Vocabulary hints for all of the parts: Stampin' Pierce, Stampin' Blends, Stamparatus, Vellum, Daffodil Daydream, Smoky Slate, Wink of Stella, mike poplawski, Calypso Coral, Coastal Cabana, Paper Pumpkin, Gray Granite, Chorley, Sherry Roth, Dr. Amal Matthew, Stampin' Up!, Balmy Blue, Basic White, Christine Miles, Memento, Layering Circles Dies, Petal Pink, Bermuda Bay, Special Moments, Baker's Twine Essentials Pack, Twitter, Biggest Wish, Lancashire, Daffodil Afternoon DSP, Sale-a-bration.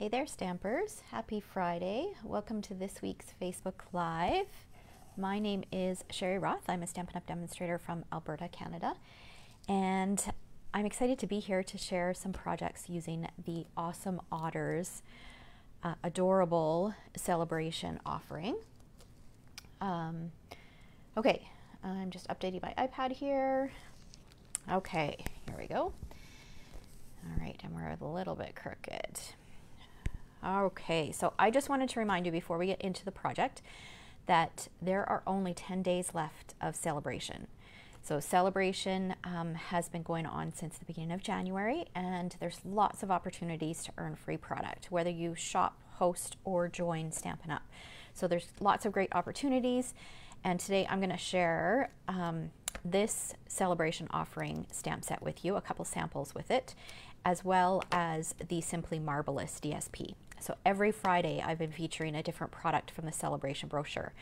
Hey there, Stampers. Happy Friday. Welcome to this week's Facebook Live. My name is Sherry Roth. I'm a Stampin' Up! Demonstrator from Alberta, Canada. And I'm excited to be here to share some projects using the Awesome Otters adorable Sale-a-bration offering. Okay, I'm just updating my iPad here. Okay, here we go. All right, and we're a little bit crooked. Okay, so I just wanted to remind you before we get into the project that there are only 10 days left of Sale-a-bration. So Sale-a-bration has been going on since the beginning of January, and there's lots of opportunities to earn free product, whether you shop, host, or join Stampin' Up! So there's lots of great opportunities, and today I'm going to share this Sale-a-bration offering stamp set with you, a couple samples with it, as well as the Simply Marbleous DSP. So every Friday I've been featuring a different product from the Sale-a-bration brochure,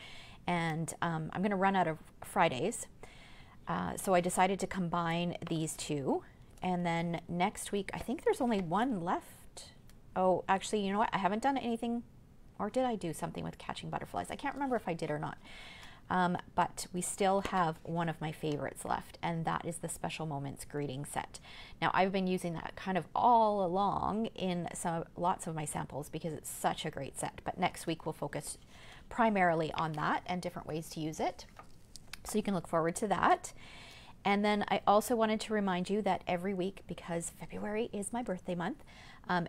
and I'm going to run out of Fridays. So I decided to combine these two, and then next week, I think there's only one left. Oh, actually, you know what? I haven't done anything, or did I do something with Catching Butterflies? I can't remember if I did or not, but we still have one of my favorites left, and that is the Special Moments greeting set. Now, I've been using that kind of all along in lots of my samples because it's such a great set, but next week we'll focus primarily on that and different ways to use it. So you can look forward to that. And then I also wanted to remind you that every week, because February is my birthday month,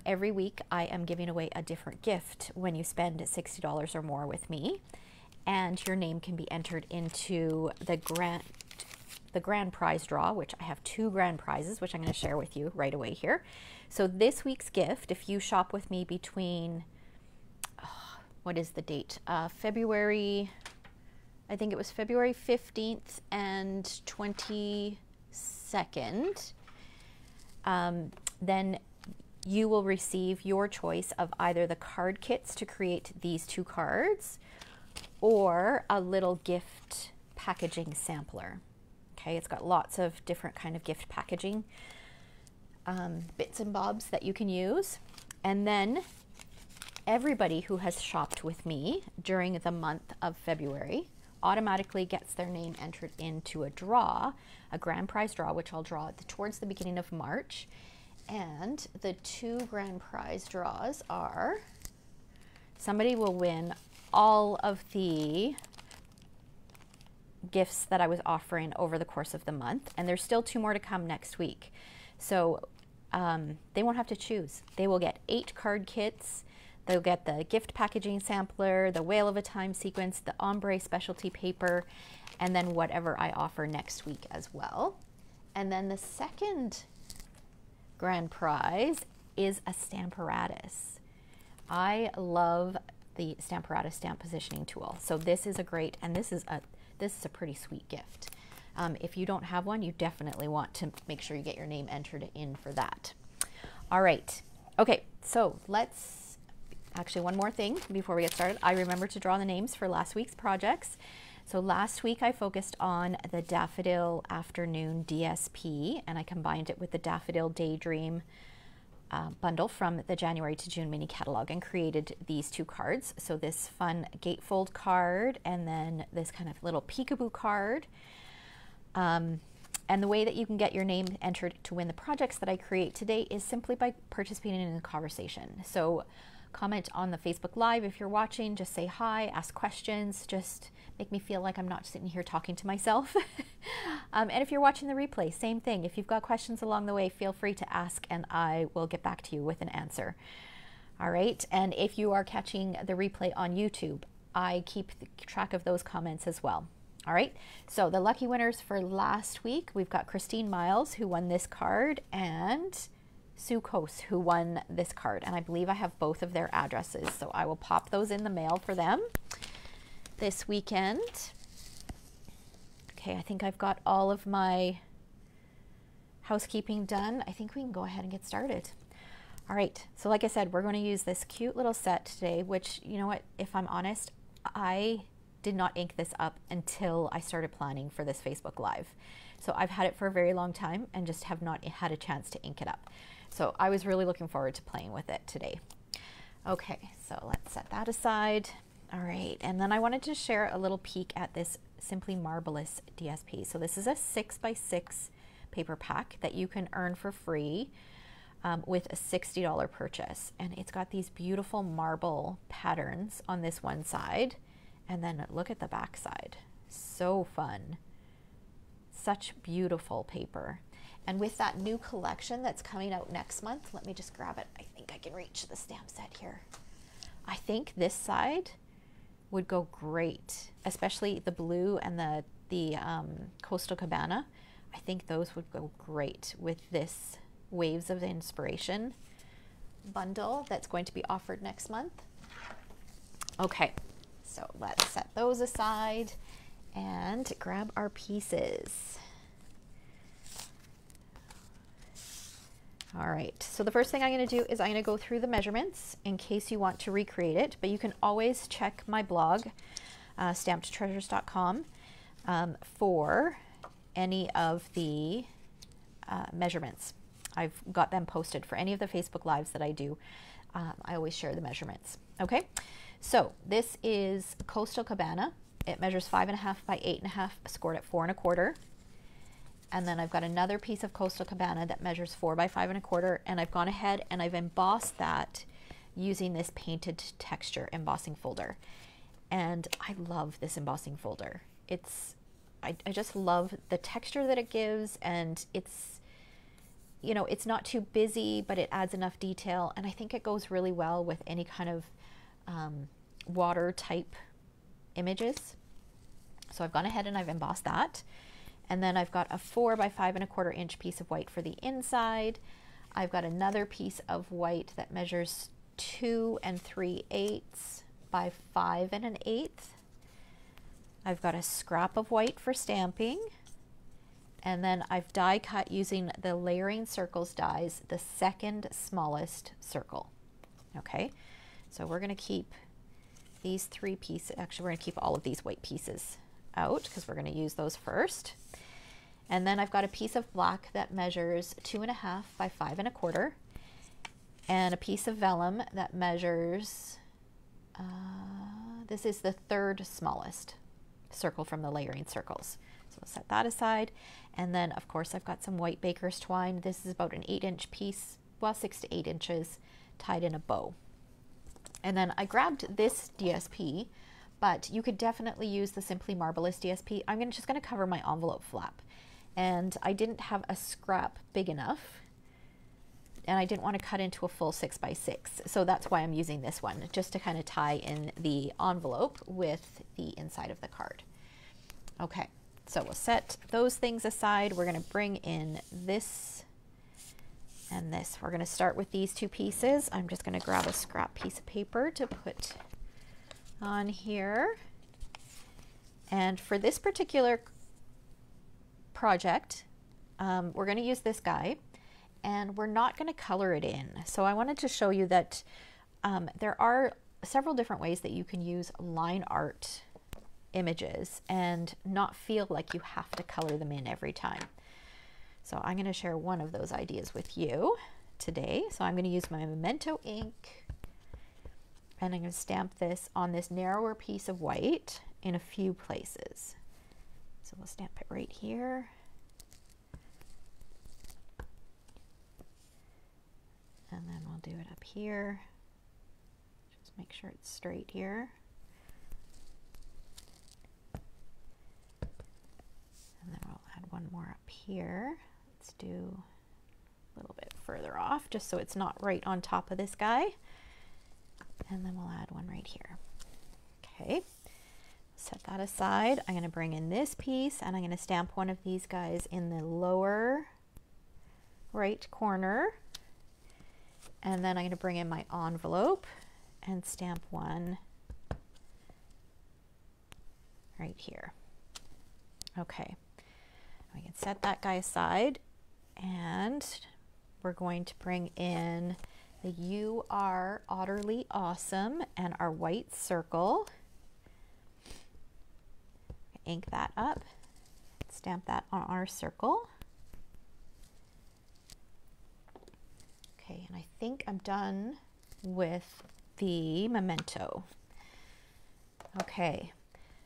every week I am giving away a different gift when you spend $60 or more with me. And your name can be entered into the grand prize draw, which I have two grand prizes, which I'm going to share with you right away here. So this week's gift, if you shop with me between, oh, what is the date? February... I think it was February 15th and 22nd, then you will receive your choice of either the card kits to create these two cards or a little gift packaging sampler. Okay, it's got lots of different kind of gift packaging bits and bobs that you can use. And then everybody who has shopped with me during the month of February automatically gets their name entered into a draw, a grand prize draw, which I'll draw towards the beginning of March. And the two grand prize draws are, somebody will win all of the gifts that I was offering over the course of the month. And there's still two more to come next week. So they won't have to choose. They will get 8 card kits. They'll get the gift packaging sampler, the Whale of a Time sequence, the ombre specialty paper, and then whatever I offer next week as well. And then the second grand prize is a Stamparatus. I love the Stamparatus stamp positioning tool. So this is a great, and this is a pretty sweet gift. If you don't have one, you definitely want to make sure you get your name entered in for that. All right, okay, so let's, actually, one more thing before we get started. I remember to draw the names for last week's projects. So last week I focused on the Daffodil Afternoon DSP, and I combined it with the Daffodil Daydream bundle from the January to June mini catalog and created these two cards. So this fun gatefold card and then this kind of little peekaboo card. And the way that you can get your name entered to win the projects that I create today is simply by participating in a conversation. So comment on the Facebook Live if you're watching, just say hi, ask questions, just make me feel like I'm not sitting here talking to myself. And if you're watching the replay, same thing. If you've got questions along the way, feel free to ask and I will get back to you with an answer. All right, and if you are catching the replay on YouTube, I keep track of those comments as well. All right, so the lucky winners for last week, we've got Christine Miles, who won this card, and Sue Coase, who won this card, and I believe I have both of their addresses, so I will pop those in the mail for them this weekend. Okay, I think I've got all of my housekeeping done. I think we can go ahead and get started. All right, so like I said, we're going to use this cute little set today, which, you know what, if I'm honest, I did not ink this up until I started planning for this Facebook Live. So I've had it for a very long time and just have not had a chance to ink it up. So I was really looking forward to playing with it today. Okay, so let's set that aside. All right, and then I wanted to share a little peek at this Simply Marbleous DSP. So this is a 6x6 paper pack that you can earn for free with a $60 purchase. And it's got these beautiful marble patterns on this one side. And then look at the back side. So fun. Such beautiful paper. And with that new collection that's coming out next month, let me just grab it. I think I can reach the stamp set here. I think this side would go great, especially the blue and the Coastal Cabana. I think those would go great with this Waves of Inspiration bundle that's going to be offered next month. Okay, so let's set those aside and grab our pieces. All right, so the first thing I'm going to do is I'm going to go through the measurements in case you want to recreate it, but you can always check my blog, stampedtreasures.com, for any of the measurements. I've got them posted for any of the Facebook Lives that I do. I always share the measurements. Okay, so this is Coastal Cabana. It measures 5.5 by 8.5, scored at 4.25. And then I've got another piece of Coastal Cabana that measures 4 by 5.25, and I've gone ahead and I've embossed that using this Painted Texture embossing folder. And I love this embossing folder. It's, I just love the texture that it gives, and it's, you know, it's not too busy, but it adds enough detail. And I think it goes really well with any kind of water type images. So I've gone ahead and I've embossed that. And then I've got a 4 by 5.25 inch piece of white for the inside. I've got another piece of white that measures 2 3/8 by 5 1/8. I've got a scrap of white for stamping. And then I've die cut using the Layering Circles Dies, the second smallest circle. Okay, so we're gonna keep these three pieces, actually we're gonna keep all of these white pieces out because we're going to use those first. And then I've got a piece of black that measures 2.5 by 5.25, and a piece of vellum that measures, this is the third smallest circle from the Layering Circles. So we'll set that aside. And then of course I've got some white Baker's Twine. This is about an 8 inch piece, well 6 to 8 inches, tied in a bow. And then I grabbed this DSP, but you could definitely use the Simply Marbleous DSP. I'm just gonna cover my envelope flap. And I didn't have a scrap big enough, and I didn't wanna cut into a full 6x6. So that's why I'm using this one, just to kind of tie in the envelope with the inside of the card. Okay, so we'll set those things aside. We're gonna bring in this and this. We're gonna start with these two pieces. I'm just gonna grab a scrap piece of paper to put on here. And for this particular project, we're going to use this guy, and we're not going to color it in. So I wanted to show you that there are several different ways that you can use line art images and not feel like you have to color them in every time. So I'm going to share one of those ideas with you today. So I'm going to use my Memento ink, and I'm going to stamp this on this narrower piece of white in a few places. So we'll stamp it right here. And then we'll do it up here. Just make sure it's straight here. And then we'll add one more up here. Let's do a little bit further off, just so it's not right on top of this guy. And then we'll add one right here. Okay, set that aside. I'm going to bring in this piece, and I'm going to stamp one of these guys in the lower right corner. And then I'm going to bring in my envelope and stamp one right here. Okay, we can set that guy aside, and we're going to bring in the You Are Otterly Awesome and our white circle. Ink that up, stamp that on our circle. Okay, and I think I'm done with the Memento. Okay,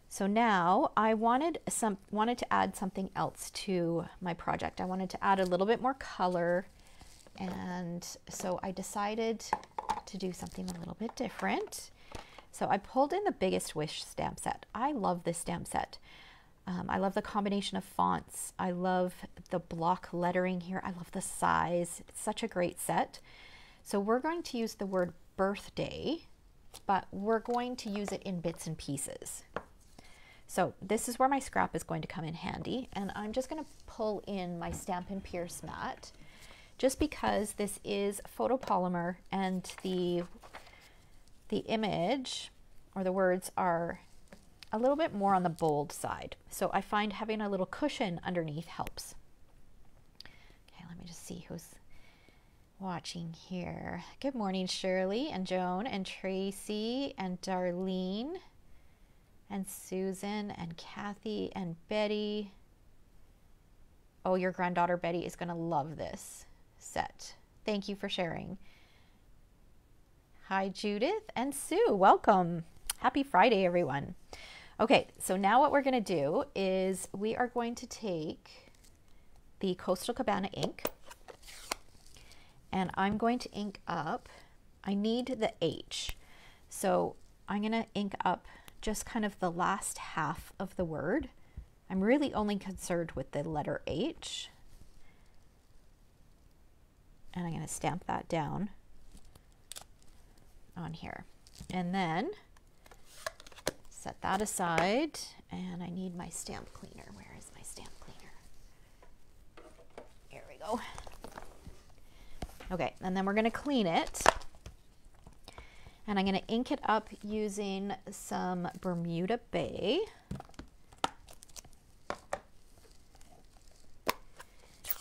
so now I wanted to add something else to my project. I wanted to add a little bit more color, and so I decided to do something a little bit different. So I pulled in the Biggest Wish stamp set. I love this stamp set. I love the combination of fonts. I love the block lettering here. I love the size. It's such a great set. So we're going to use the word birthday, but we're going to use it in bits and pieces. So this is where my scrap is going to come in handy, and I'm just going to pull in my Stampin' Pierce mat just because this is photopolymer and the image or the words are a little bit more on the bold side. So I find having a little cushion underneath helps. Okay, let me just see who's watching here. Good morning, Shirley and Joan and Tracy and Darlene and Susan and Kathy and Betty. Oh, your granddaughter Betty is gonna love this set. Thank you for sharing. Hi, Judith and Sue, welcome. Happy Friday, everyone. Okay, so now what we're gonna do is we are going to take the Coastal Cabana ink, and I'm going to ink up, I need the H. So I'm gonna ink up just kind of the last half of the word. I'm really only concerned with the letter H. And I'm gonna stamp that down on here. And then set that aside, and I need my stamp cleaner. Where is my stamp cleaner? Here we go. Okay, and then we're gonna clean it, and I'm gonna ink it up using some Bermuda Bay.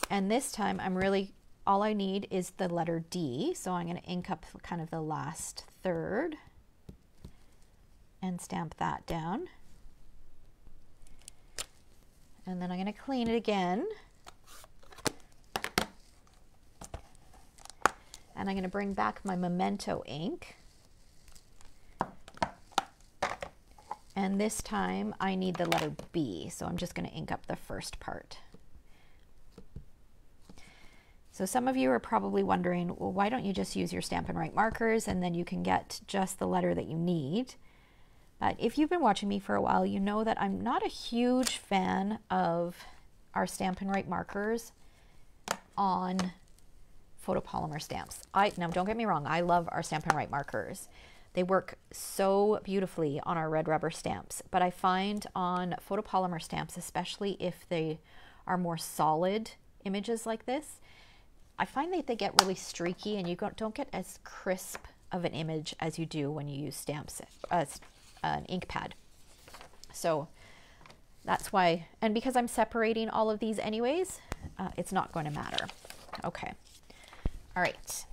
And this time I'm really, all I need is the letter D, so I'm gonna ink up kind of the last third and stamp that down. And then I'm gonna clean it again. And I'm going to bring back my Memento ink. And this time I need the letter B, so I'm just going to ink up the first part. So some of you are probably wondering, well, why don't you just use your Stampin' Write markers and then you can get just the letter that you need? But if you've been watching me for a while, you know that I'm not a huge fan of our Stampin' Write markers on photopolymer stamps. Now don't get me wrong, I love our Stampin' Write markers. They work so beautifully on our red rubber stamps, but I find on photopolymer stamps, especially if they are more solid images like this, I find that they get really streaky and you don't get as crisp of an image as you do when you use stamps as an ink pad. So that's why, and because I'm separating all of these anyways, it's not going to matter. Okay. All right,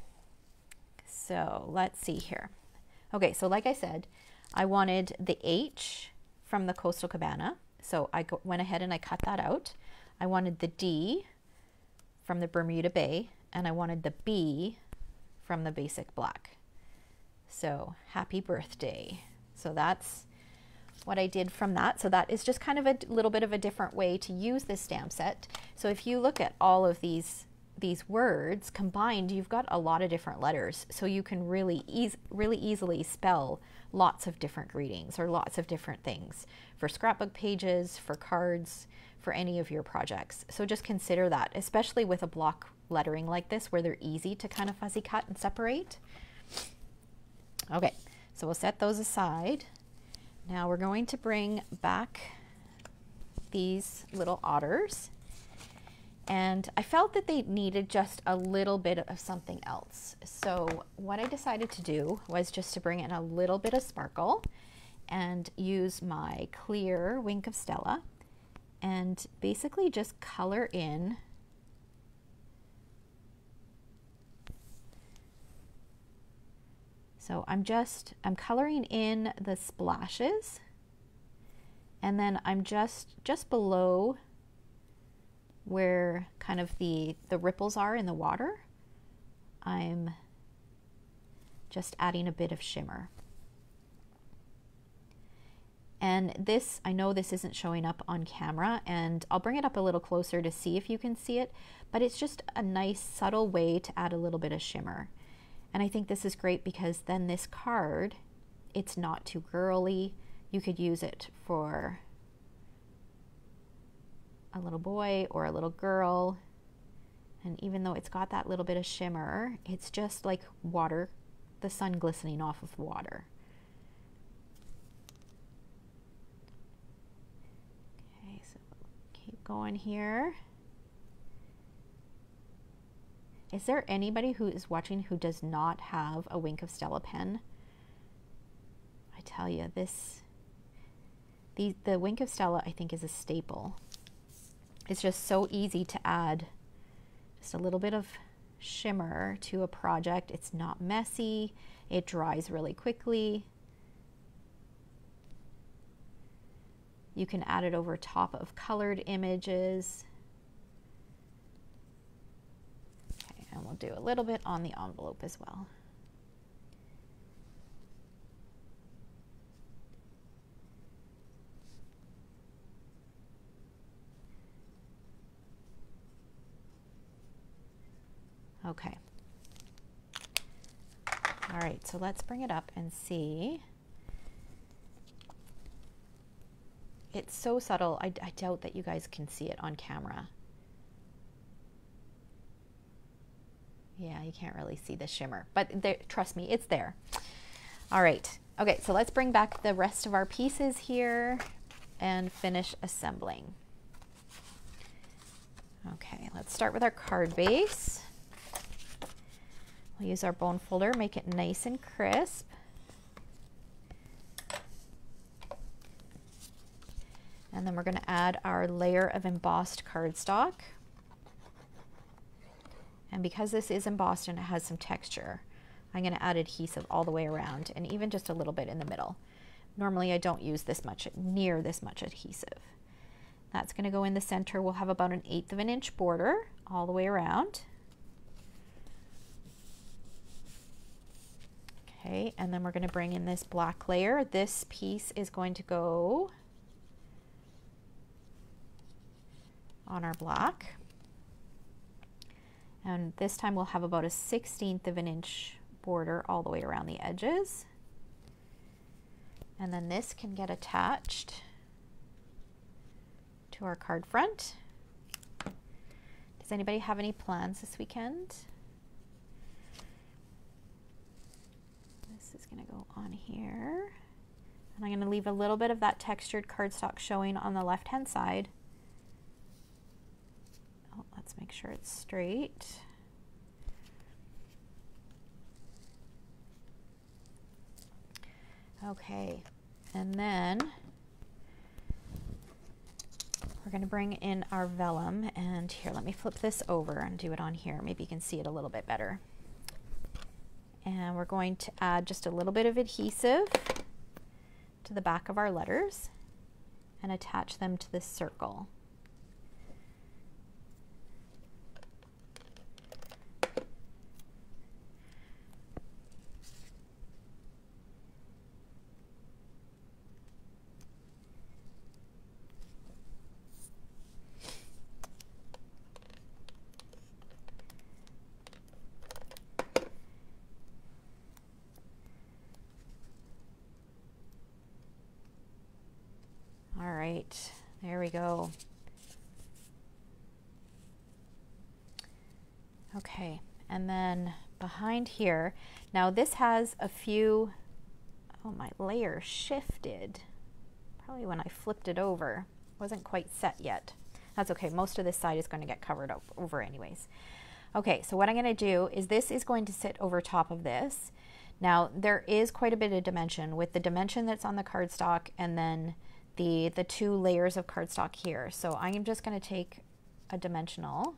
so let's see here. Okay, so like I said, I wanted the H from the Coastal Cabana, so I went ahead and I cut that out. I wanted the D from the Bermuda Bay, and I wanted the B from the Basic Black. So happy birthday. So that's what I did from that. So that is just kind of a little bit of a different way to use this stamp set. So if you look at all of these words combined, you've got a lot of different letters, so you can really easily spell lots of different greetings or lots of different things for scrapbook pages, for cards, for any of your projects. So just consider that, especially with a block lettering like this where they're easy to kind of fuzzy cut and separate. Okay, so we'll set those aside. Now we're going to bring back these little otters. And I felt that they needed just a little bit of something else. So what I decided to do was just to bring in a little bit of sparkle and use my clear Wink of Stella and basically just color in . So I'm coloring in the splashes, and then I'm just below where kind of the ripples are in the water, I'm just adding a bit of shimmer. And this, I know this isn't showing up on camera, and I'll bring it up a little closer to see if you can see it, but it's just a nice subtle way to add a little bit of shimmer. And I think this is great because then this card, it's not too girly. You could use it for a little boy or a little girl. And even though it's got that little bit of shimmer, it's just like water, the sun glistening off of water. Okay, so keep going here. Is there anybody who is watching who does not have a Wink of Stella pen? I tell you, the Wink of Stella, I think, is a staple. It's just so easy to add just a little bit of shimmer to a project. It's not messy. It dries really quickly. You can add it over top of colored images. Okay, and we'll do a little bit on the envelope as well. Okay. All right, so let's bring it up and see. It's so subtle, I doubt that you guys can see it on camera. Yeah, you can't really see the shimmer, but there, trust me, it's there. All right, okay, so let's bring back the rest of our pieces here and finish assembling. Okay, let's start with our card base. We'll use our bone folder, make it nice and crisp. And then we're going to add our layer of embossed cardstock. And because this is embossed and it has some texture, I'm going to add adhesive all the way around and even just a little bit in the middle. Normally I don't use this much, near this much adhesive. That's going to go in the center. We'll have about 1/8 of an inch border all the way around. Okay, and then we're going to bring in this black layer. This piece is going to go on our black. And this time we'll have about a 1/16 of an inch border all the way around the edges. And then this can get attached to our card front. Does anybody have any plans this weekend? This is going to go on here, and I'm going to leave a little bit of that textured cardstock showing on the left hand side. Oh, let's make sure it's straight. Okay, and then we're going to bring in our vellum, and here, let me flip this over and do it on here. Maybe you can see it a little bit better. And we're going to add just a little bit of adhesive to the back of our letters and attach them to this circle. There we go. Okay, and then behind here, now this has a few, oh, my layer shifted. Probably when I flipped it over, wasn't quite set yet. That's okay, most of this side is going to get covered up over anyways. Okay, so what I'm going to do is this is going to sit over top of this. Now there is quite a bit of dimension with the dimension that's on the cardstock and then the two layers of cardstock here. So I'm just going to take a dimensional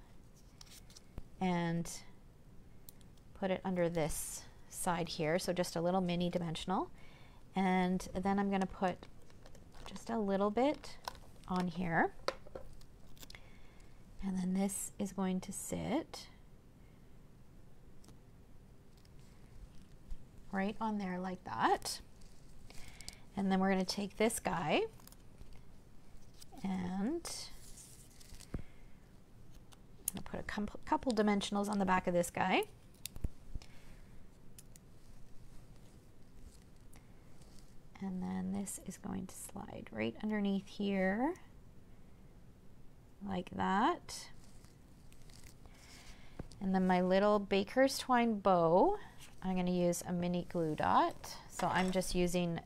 and put it under this side here. So just a little mini dimensional. And then I'm going to put just a little bit on here. And then this is going to sit right on there like that. And then we're going to take this guy and I'm going to put a couple dimensionals on the back of this guy. And then this is going to slide right underneath here like that. And then my little Baker's Twine bow, I'm going to use a mini glue dot. So I'm just using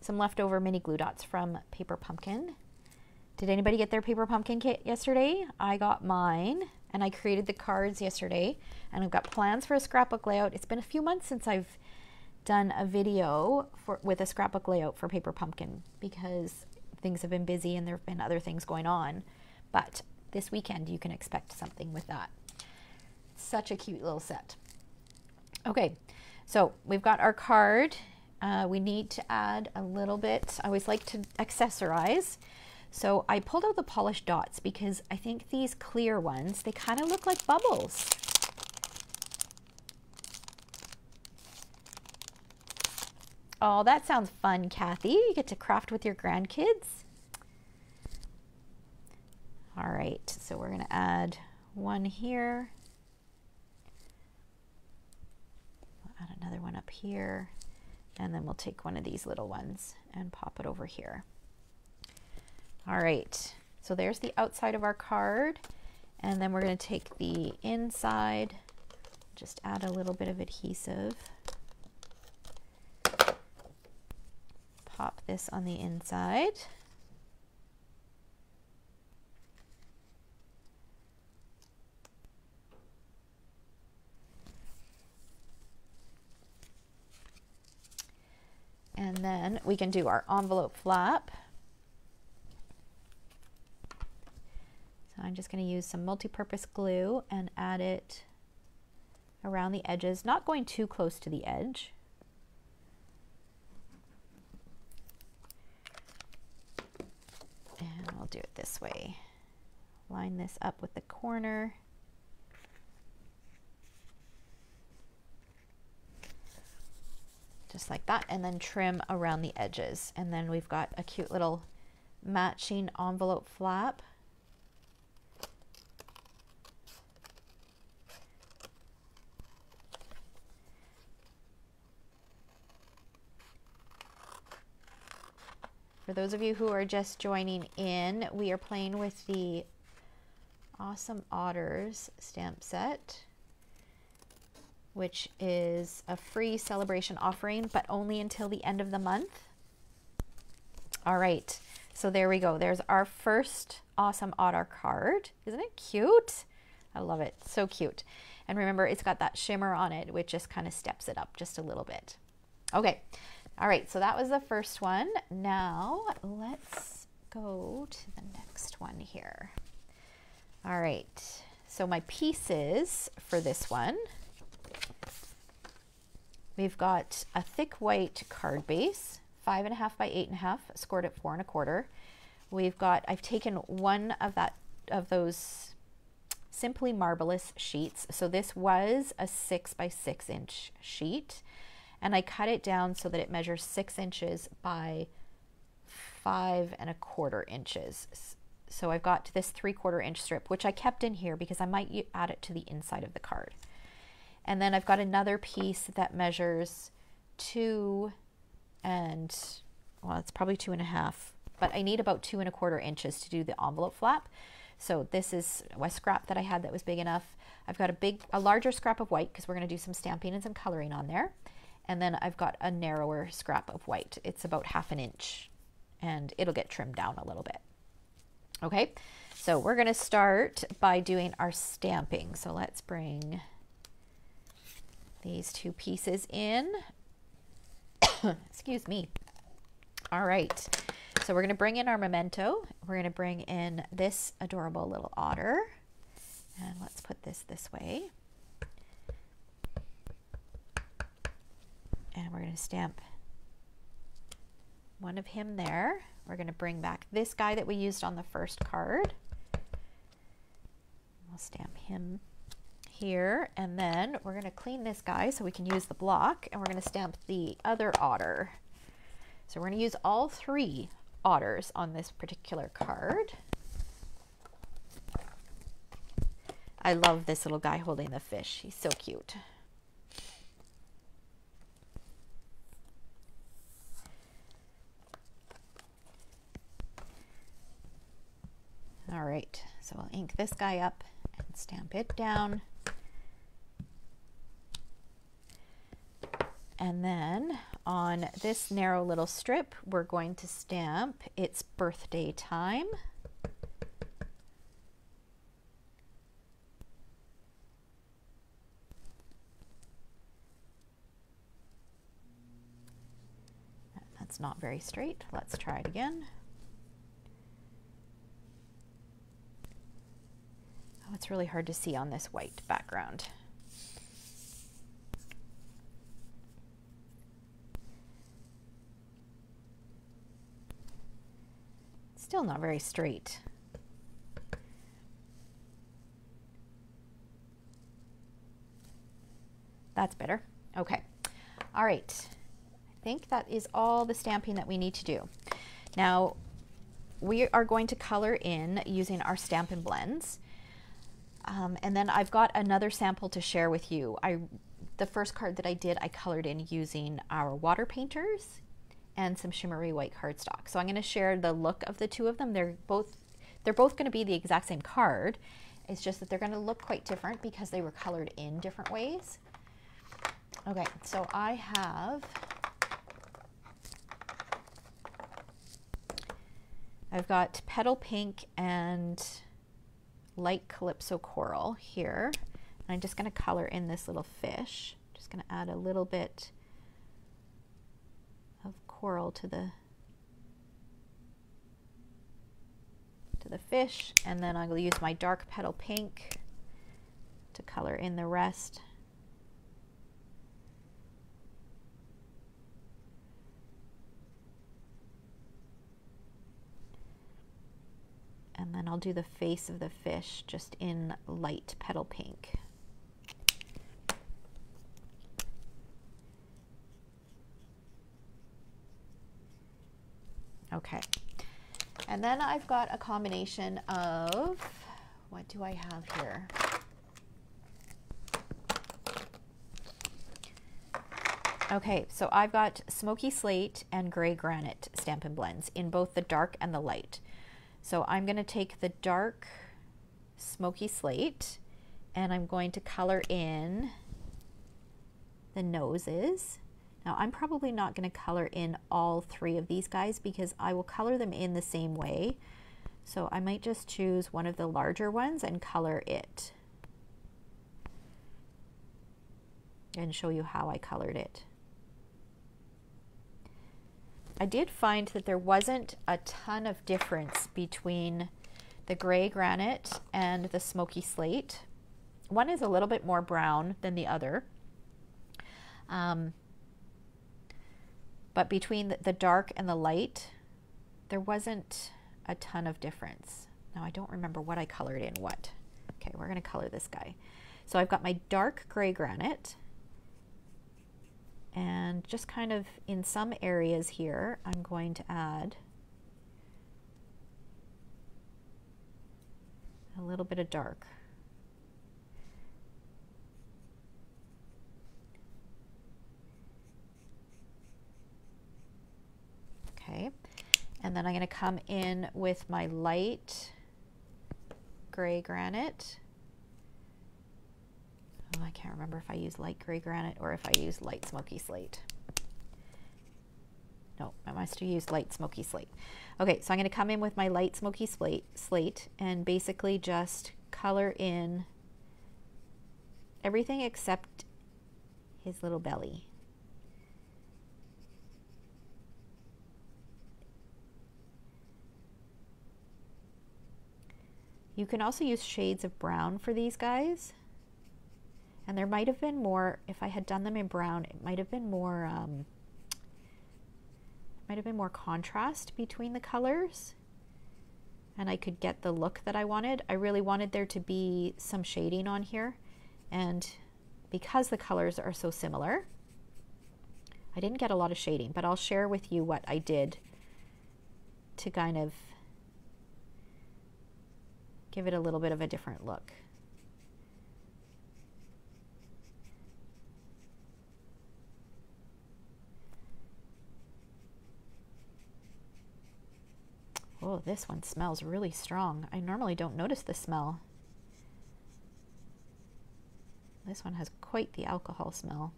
some leftover mini glue dots from Paper Pumpkin. Did anybody get their Paper Pumpkin kit yesterday? I got mine and I created the cards yesterday and I've got plans for a scrapbook layout. It's been a few months since I've done a video with a scrapbook layout for Paper Pumpkin because things have been busy and there have been other things going on. But this weekend you can expect something with that. Such a cute little set. Okay, so we've got our card. We need to add a little bit. I always like to accessorize. So I pulled out the polished dots because I think these clear ones, they kind of look like bubbles. Oh, that sounds fun, Kathy. You get to craft with your grandkids. All right, so we're gonna add one here. We'll add another one up here. And then we'll take one of these little ones and pop it over here. All right, so there's the outside of our card. And then we're gonna take the inside, just add a little bit of adhesive. Pop this on the inside. And then we can do our envelope flap. So I'm just going to use some multi-purpose glue and add it around the edges, not going too close to the edge. And I'll do it this way. Line this up with the corner. Just like that, and then trim around the edges. And then we've got a cute little matching envelope flap. For those of you who are just joining in, we are playing with the Awesome Otters stamp set, which is a free celebration offering, but only until the end of the month. All right, so there we go. There's our first Awesome Otter card. Isn't it cute? I love it, so cute. And remember, it's got that shimmer on it, which just kind of steps it up just a little bit. Okay, all right, so that was the first one. Now let's go to the next one here. All right, so my pieces for this one, we've got a thick white card base, 5.5 by 8.5, scored at 4.25. We've got, I've taken one of those Simply Marbleous sheets. So this was a 6 by 6 inch sheet, and I cut it down so that it measures 6 inches by 5.25 inches. So I've got this 3/4 inch strip, which I kept in here because I might add it to the inside of the card. And then I've got another piece that measures 2.5, but I need about 2.25 inches to do the envelope flap. So this is a scrap that I had that was big enough. I've got a larger scrap of white because we're going to do some stamping and some coloring on there. And then I've got a narrower scrap of white. It's about 1/2 inch and it'll get trimmed down a little bit. Okay, so we're going to start by doing our stamping. So let's bring these two pieces in. Excuse me. All right, so we're gonna bring in our Memento. We're gonna bring in this adorable little otter. And let's put this way. And we're gonna stamp one of him there. We're gonna bring back this guy that we used on the first card. We'll stamp him here, and then we're going to clean this guy so we can use the block, and we're going to stamp the other otter. So we're going to use all three otters on this particular card. I love this little guy holding the fish. He's so cute. All right, so I'll ink this guy up and stamp it down. And then on this narrow little strip, we're going to stamp "It's Birthday Time." That's not very straight. Let's try it again. It's really hard to see on this white background. Still not very straight. That's better. Okay. All right. I think that is all the stamping that we need to do. Now, we are going to color in using our Stampin' Blends. And then I've got another sample to share with you. The first card that I did, I colored in using our Water Painters and some shimmery white cardstock. So I'm going to share the look of the two of them. They're both going to be the exact same card. It's just that they're going to look quite different because they were colored in different ways. Okay, so I have, I've got Petal Pink and Light Calypso Coral here, and I'm just going to color in this little fish. Just going to add a little bit of coral to the fish, and then I'll use my dark Petal Pink to color in the rest. And then I'll do the face of the fish just in light Petal Pink. Okay. And then I've got a combination of, what do I have here? Okay, so I've got Smoky Slate and Gray Granite Stampin' Blends in both the dark and the light. So I'm going to take the dark Smoky Slate and I'm going to color in the noses. Now I'm probably not going to color in all three of these guys because I will color them in the same way. So I might just choose one of the larger ones and color it and show you how I colored it. I did find that there wasn't a ton of difference between the Gray Granite and the Smoky Slate. One is a little bit more brown than the other. But between the dark and the light, there wasn't a ton of difference. Now I don't remember what I colored in what. Okay, we're going to color this guy. So I've got my dark Gray Granite. And just kind of in some areas here, I'm going to add a little bit of dark. Okay, and then I'm going to come in with my light Gray Granite. I can't remember if I use light Gray Granite or if I use light Smoky Slate. No, I must have used light Smoky Slate. Okay, so I'm going to come in with my light Smoky Slate and basically just color in everything except his little belly. You can also use shades of brown for these guys. And there might have been more, if I had done them in brown, it might have been more, contrast between the colors, and I could get the look that I wanted. I really wanted there to be some shading on here, And because the colors are so similar, I didn't get a lot of shading, but I'll share with you what I did to kind of give it a little bit of a different look. Oh, this one smells really strong. I normally don't notice the smell. This one has quite the alcohol smell.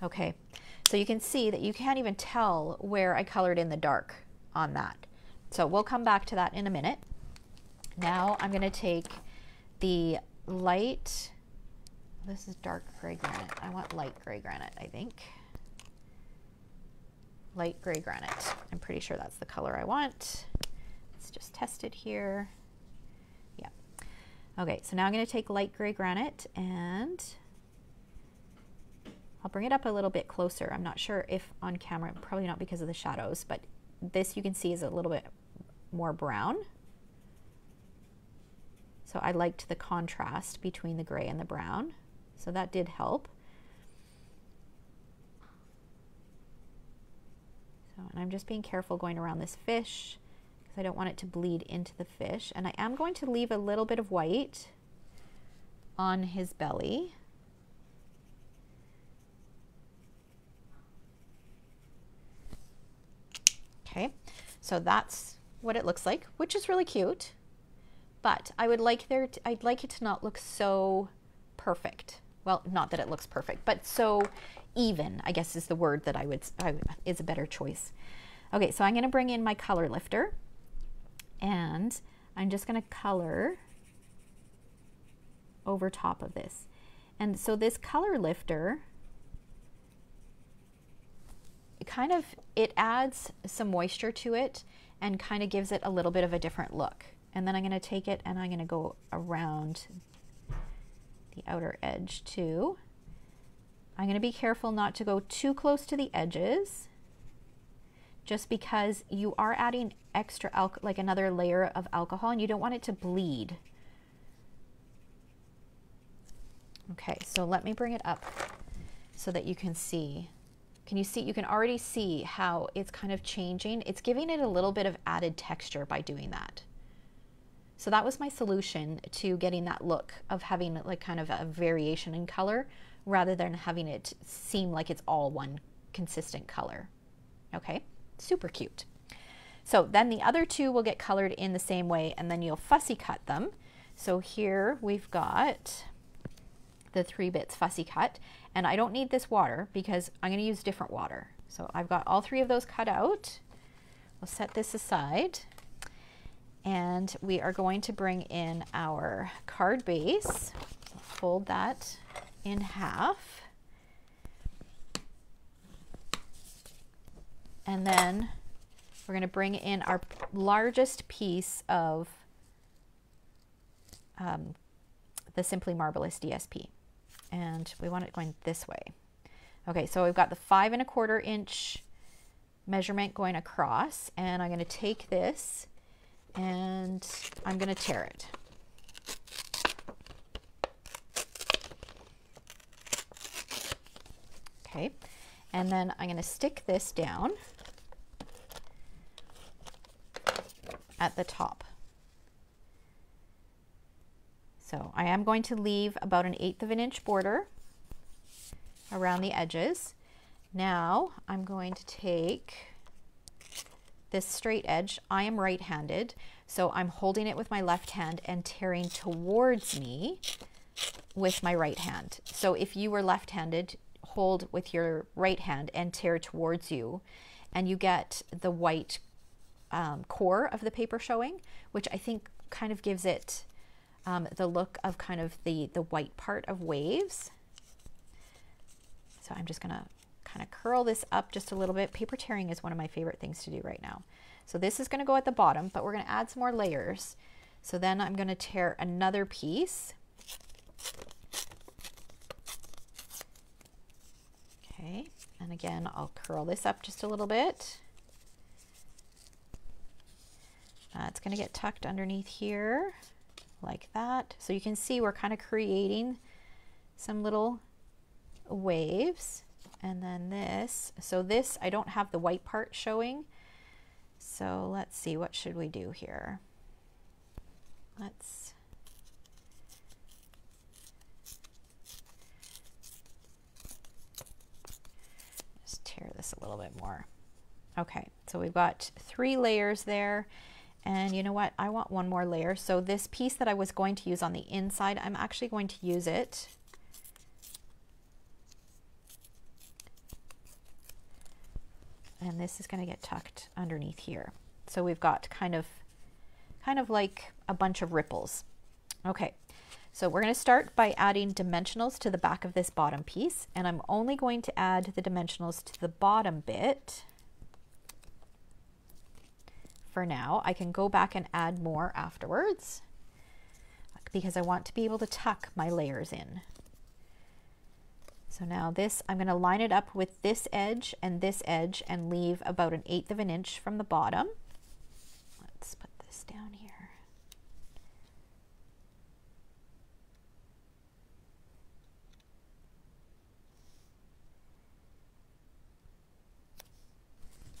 Okay, so you can see that you can't even tell where I colored in the dark on that. So we'll come back to that in a minute. Now I'm going to take the light, this is dark gray granite. I want light gray granite, I think. Light gray granite. I'm pretty sure that's the color I want. Let's just test it here. Yeah. Okay, so now I'm going to take light gray granite and I'll bring it up a little bit closer. I'm not sure if on camera, probably not because of the shadows, but this you can see is a little bit more brown. So I liked the contrast between the gray and the brown. So that did help. So, and I'm just being careful going around this fish because I don't want it to bleed into the fish. And I am going to leave a little bit of white on his belly. Okay, so that's what it looks like, which is really cute, but I would like I'd like it to not look so perfect. Well, not that it looks perfect, but so even, I guess is the word that is a better choice. Okay, so I'm gonna bring in my color lifter and I'm just gonna color over top of this. And so this color lifter, kind of, it adds some moisture to it and kind of gives it a little bit of a different look. And then I'm going to take it and I'm going to go around the outer edge too. I'm going to be careful not to go too close to the edges just because you are adding extra like another layer of alcohol and you don't want it to bleed. Okay, so let me bring it up so that you can see. Can you see, you can already see how it's kind of changing. It's giving it a little bit of added texture by doing that. So that was my solution to getting that look of having like kind of a variation in color rather than having it seem like it's all one consistent color. Okay, super cute. So then the other two will get colored in the same way and then you'll fussy cut them. So here we've got the 3 bits fussy cut. And I don't need this water because I'm going to use different water. So I've got all 3 of those cut out. We'll set this aside. And we are going to bring in our card base. Fold that in half. And then we're going to bring in our largest piece of the Simply Marbleous DSP. And we want it going this way. Okay, so we've got the 5 1/4 inch measurement going across, and I'm going to take this and I'm going to tear it. Okay, and then I'm going to stick this down at the top. So I am going to leave about an 1/8 inch border around the edges. Now I'm going to take this straight edge. I am right-handed, so I'm holding it with my left hand and tearing towards me with my right hand. So if you were left-handed, hold with your right hand and tear towards you, and you get the white core of the paper showing, which I think kind of gives it the look of kind of the white part of waves. So I'm just gonna kind of curl this up just a little bit. Paper tearing is one of my favorite things to do right now. So this is gonna go at the bottom, but we're gonna add some more layers. So then I'm gonna tear another piece. Okay, and again, I'll curl this up just a little bit. It's going to get tucked underneath here like that. So you can see we're kind of creating some little waves. And then this, so this, I don't have the white part showing. So let's see, what should we do here? Let's just tear this a little bit more. Okay, so we've got three layers there. And you know what? I want one more layer. So this piece that I was going to use on the inside, I'm actually going to use it and this is going to get tucked underneath here. So we've got kind of like a bunch of ripples. Okay, so we're going to start by adding dimensionals to the back of this bottom piece, and I'm only going to add the dimensionals to the bottom bit for now. I can go back and add more afterwards because I want to be able to tuck my layers in. So now this, I'm going to line it up with this edge and leave about 1/8 of an inch from the bottom. Let's put this down here.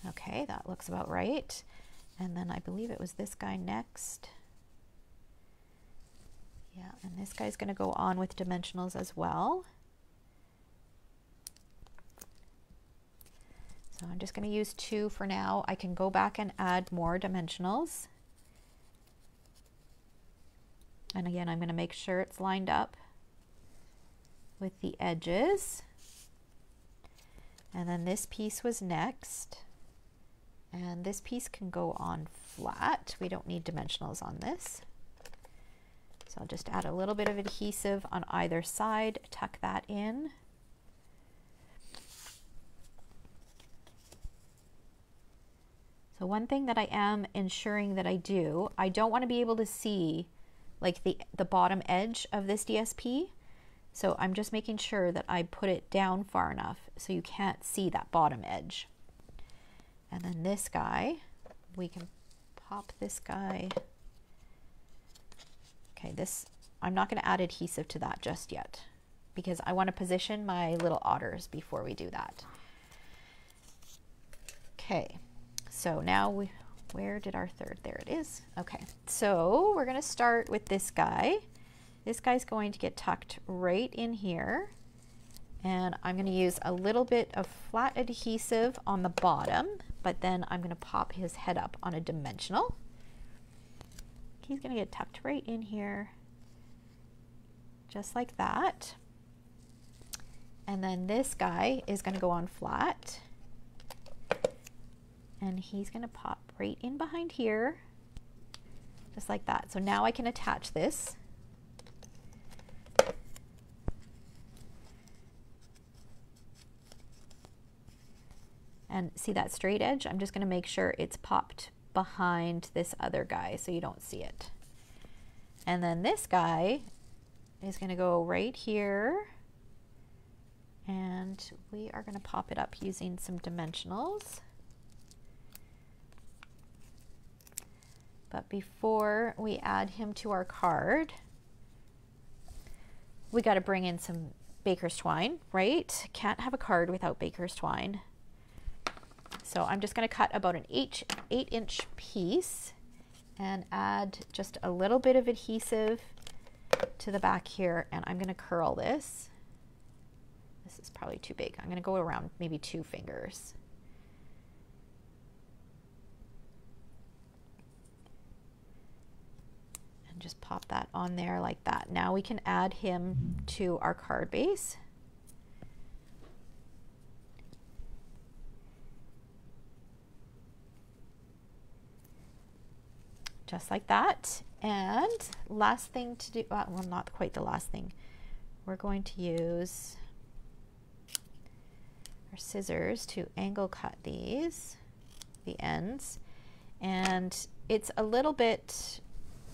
Okay, that looks about right. And then I believe it was this guy next. Yeah, and this guy's going to go on with dimensionals as well. So I'm just going to use two for now. I can go back and add more dimensionals. And again, I'm going to make sure it's lined up with the edges. And then this piece was next. And this piece can go on flat. We don't need dimensionals on this. So I'll just add a little bit of adhesive on either side, tuck that in. So one thing that I am ensuring that I do, I don't want to be able to see like the bottom edge of this DSP. So I'm just making sure that I put it down far enough so you can't see that bottom edge. And then this guy, we can pop this guy. Okay, this, I'm not going to add adhesive to that just yet because I want to position my little otters before we do that. Okay, so now we, where did our third? There it is. Okay, so we're going to start with this guy. This guy's going to get tucked right in here. And I'm going to use a little bit of flat adhesive on the bottom, but then I'm going to pop his head up on a dimensional. He's going to get tucked right in here, just like that. And then this guy is going to go on flat, and he's going to pop right in behind here, just like that. So now I can attach this. And see that straight edge? I'm just going to make sure it's popped behind this other guy so you don't see it. And then this guy is going to go right here. And we are going to pop it up using some dimensionals. But before we add him to our card, we got to bring in some Baker's Twine, right? Can't have a card without Baker's Twine. So I'm just going to cut about an 8-inch piece and add just a little bit of adhesive to the back here, and I'm going to curl this. This is probably too big. I'm going to go around maybe 2 fingers. And just pop that on there like that. Now we can add him to our card base. Just like that. And last thing to do, well, not quite the last thing, we're going to use our scissors to angle cut these, the ends, and it's a little bit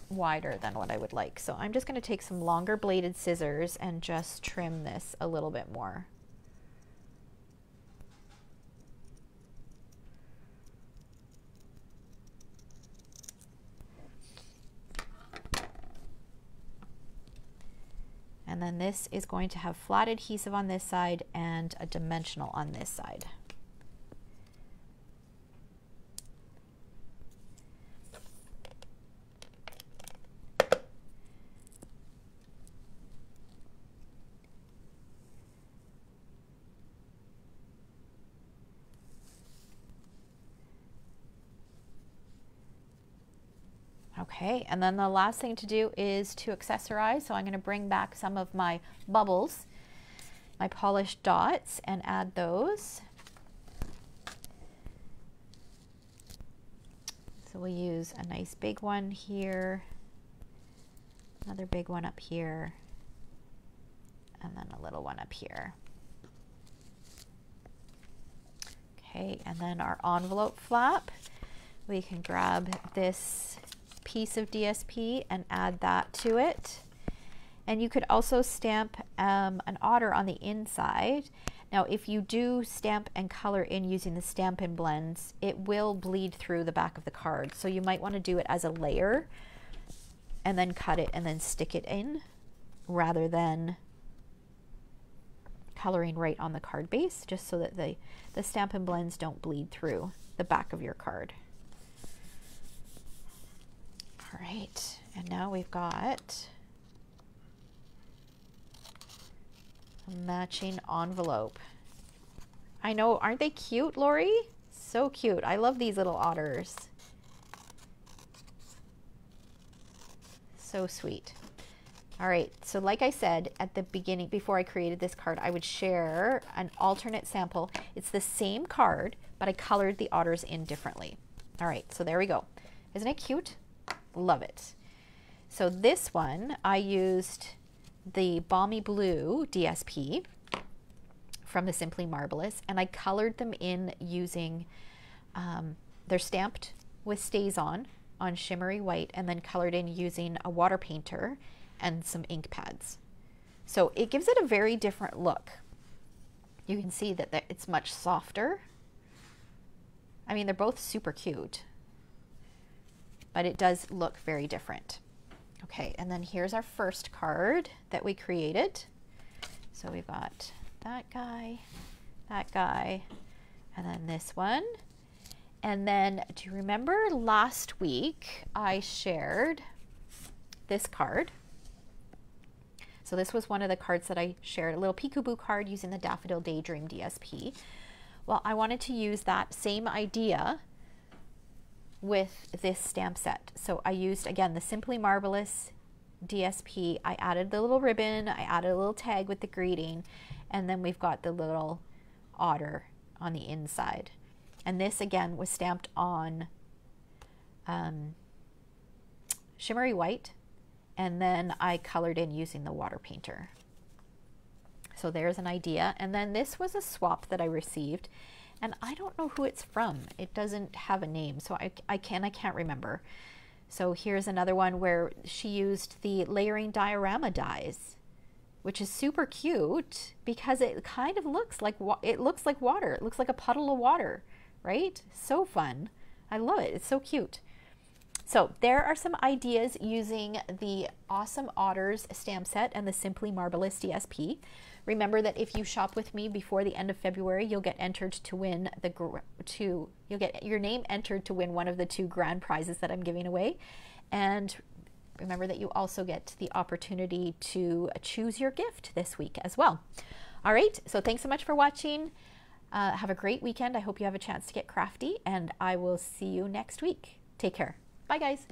wider than what I would like. So I'm just going to take some longer bladed scissors and just trim this a little bit more. And then this is going to have flat adhesive on this side and a dimensional on this side. Okay, and then the last thing to do is to accessorize. So I'm going to bring back some of my bubbles, my polished dots, and add those. So we'll use a nice big one here, another big one up here, and then a little one up here. Okay, and then our envelope flap, we can grab this piece of DSP and add that to it. And you could also stamp an otter on the inside. Now if you do stamp and color in using the Stampin' Blends, it will bleed through the back of the card, so you might want to do it as a layer and then cut it and then stick it in, rather than coloring right on the card base, just so that the Stampin' Blends don't bleed through the back of your card. All right, and now we've got a matching envelope. I know, aren't they cute, Lori? So cute. I love these little otters. So sweet. All right, so like I said at the beginning, before I created this card, I would share an alternate sample. It's the same card, but I colored the otters in differently. All right, so there we go. Isn't it cute? Love it. So this one, I used the Balmy Blue DSP from the Simply Marbleous, and I colored them in using, they're stamped with Stazon on shimmery white, and then colored in using a water painter and some ink pads. So it gives it a very different look. You can see that it's much softer. I mean, they're both super cute, but it does look very different. Okay, and then here's our first card that we created. So we've got that guy, and then this one. And then, do you remember last week I shared this card? So this was one of the cards that I shared, a little peekaboo card using the Daffodil Daydream DSP. Well, I wanted to use that same idea with this stamp set. So I used, again, the Simply Marbleous DSP. I added the little ribbon, I added a little tag with the greeting, and then we've got the little otter on the inside. And this, again, was stamped on shimmery white, and then I colored in using the water painter. So there's an idea. And then this was a swap that I received, and I don't know who it's from. It doesn't have a name, so I can't remember. So here's another one where she used the layering diorama dies, which is super cute because it kind of looks like, it looks like water. It looks like a puddle of water, right? So fun. I love it. It's so cute. So there are some ideas using the Awesome Otters stamp set and the Simply Marbleous DSP. Remember that if you shop with me before the end of February, you'll get entered to win you'll get your name entered to win one of the 2 grand prizes that I'm giving away. And remember that you also get the opportunity to choose your gift this week as well. All right, so thanks so much for watching. Have a great weekend. I hope you have a chance to get crafty, and I will see you next week. Take care. Bye guys.